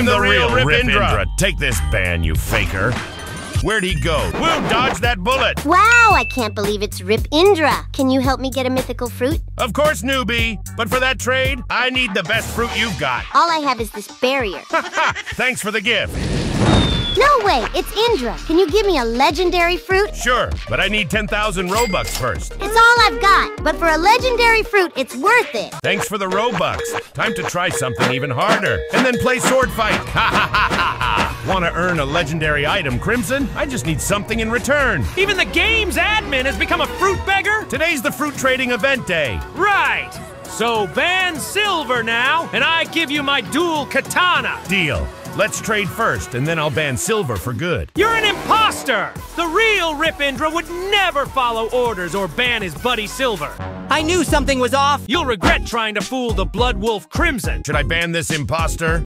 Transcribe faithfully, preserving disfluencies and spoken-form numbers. I'm the real Rip Indra. Take this ban, you faker. Where'd he go? Woo, dodge that bullet! Wow, I can't believe it's Rip Indra. Can you help me get a mythical fruit? Of course, newbie. But for that trade, I need the best fruit you've got. All I have is this barrier. Thanks for the gift. No way, it's Indra. Can you give me a legendary fruit? Sure, but I need ten thousand Robux first. It's all I've got, but for a legendary fruit, it's worth it. Thanks for the Robux. Time to try something even harder. And then play sword fight. Ha ha ha ha ha. Want to earn a legendary item, Crimson? I just need something in return. Even the game's admin has become a fruit beggar? Today's the fruit trading event day. Right. So ban silver now, and I give you my dual katana. Deal. Let's trade first, and then I'll ban silver for good. You're an imposter! The real Rip Indra would never follow orders or ban his buddy Silver. I knew something was off. You'll regret trying to fool the Blood Wolf Crimson. Should I ban this imposter?